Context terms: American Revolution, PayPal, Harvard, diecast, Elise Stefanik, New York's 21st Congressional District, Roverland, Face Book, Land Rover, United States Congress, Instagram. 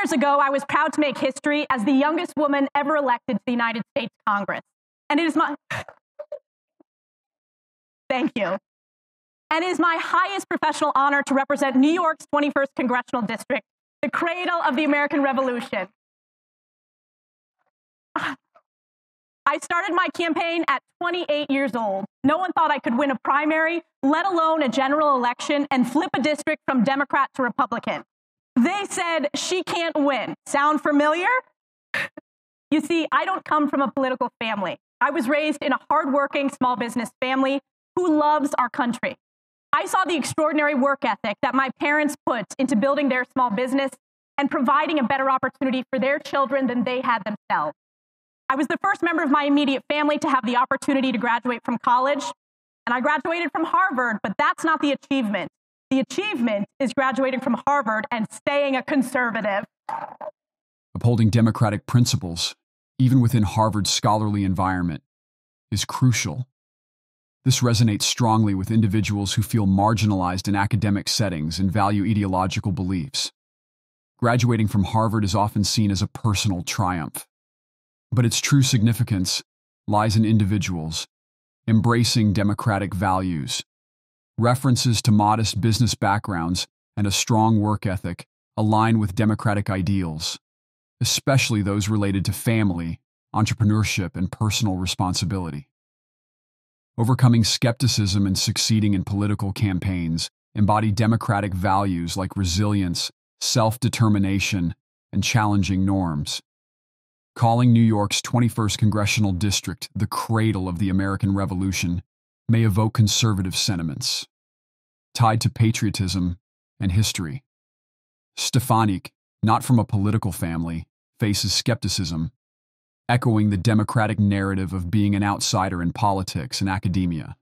years ago, I was proud to make history as the youngest woman ever elected to the United States Congress. And it is my... Thank you. And it is my highest professional honor to represent New York's 21st Congressional District, the cradle of the American Revolution. I started my campaign at 28 years old. No one thought I could win a primary, let alone a general election, and flip a district from Democrat to Republican. They said, she can't win. Sound familiar? You see, I don't come from a political family. I was raised in a hardworking small business family who loves our country. I saw the extraordinary work ethic that my parents put into building their small business and providing a better opportunity for their children than they had themselves. I was the first member of my immediate family to have the opportunity to graduate from college, and I graduated from Harvard, but that's not the achievement. The achievement is graduating from Harvard and staying a conservative. Upholding democratic principles, even within Harvard's scholarly environment, is crucial. This resonates strongly with individuals who feel marginalized in academic settings and value ideological beliefs. Graduating from Harvard is often seen as a personal triumph. But its true significance lies in individuals embracing democratic values. References to modest business backgrounds and a strong work ethic align with democratic ideals, especially those related to family, entrepreneurship, and personal responsibility. Overcoming skepticism and succeeding in political campaigns embody democratic values like resilience, self-determination, and challenging norms. Calling New York's 21st Congressional District the cradle of the American Revolution may evoke conservative sentiments tied to patriotism and history. Stefanik, not from a political family, faces skepticism, echoing the democratic narrative of being an outsider in politics and academia.